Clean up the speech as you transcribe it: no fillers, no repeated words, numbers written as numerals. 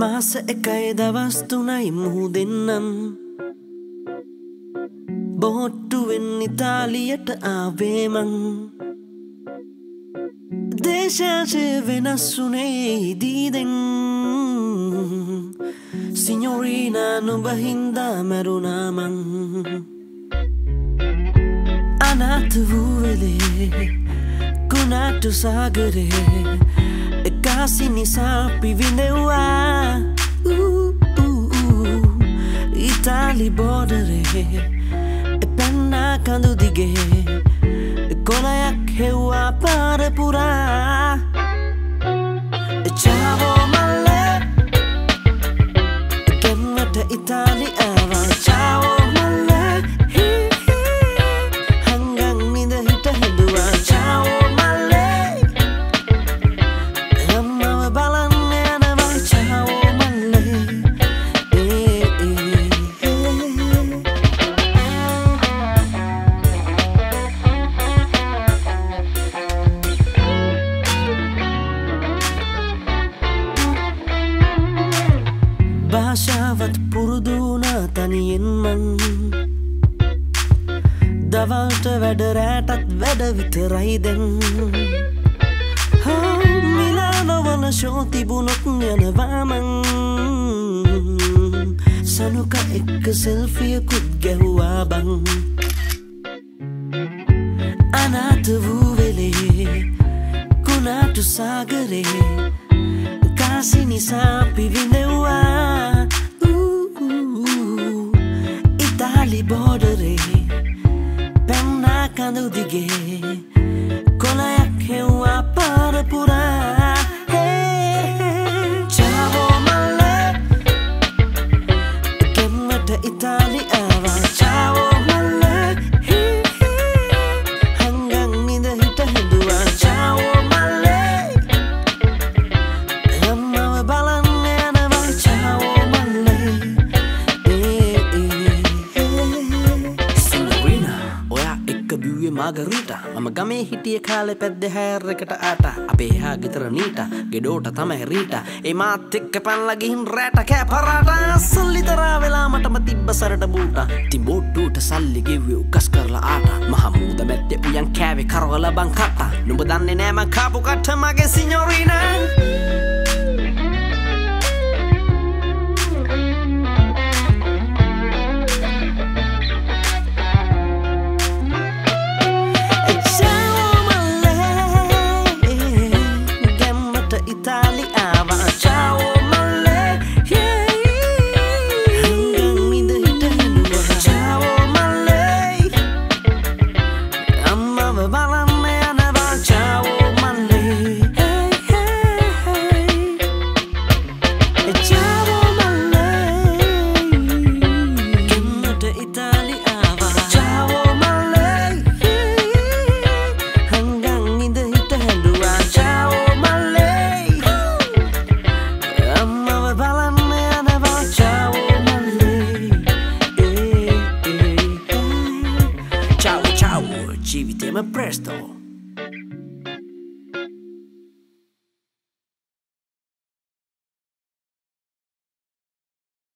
මාසයකයිද දවස් 3යි මුහු දෙන්නම් බෝට්ටුවෙන් ඉතාලියට ආවේ මං දේශාශේ වෙනස්සුනේ ඉදීදෙන් සිනෝරිනා නුඹ හින්දා මැරුණා මං අනාථ වූ වෙලේ කුණාටු සාගරේ Kasi nisa pivinewa Itali bordere E penna kandu dige E kolayak hewa parepura E chavo male E kemata Itali ava Chavo male Hanggang nida hita hidua Chavo Bahashavat puruduna taniyen man Davalta wedaratat weda vitharai den Ho Milanowana show tibunot yanawa man Sanuka ekka selfie ekut gahuwa ban Anatha woo wele Kunatu sagare Kasi nisa pivinewa Itali bordere Penna kandu dige Kolayak hewa parepura Chavo male Kemata Itali ava Chavo male Hanggang nida hita hidua Chavo Margarita, mama game hitiye kale pedde hair ekata ata ape eha githara neeta gedota thamai Rita e maath ekka panla gihin rata kæ parata sallitara vela mata ma tibba sarata boota timbottuta salli gewwe ukas karala aata mahamuda mette uyan kæve karwala ban katta nuba danne næ man kapu katta mage signorina Presto.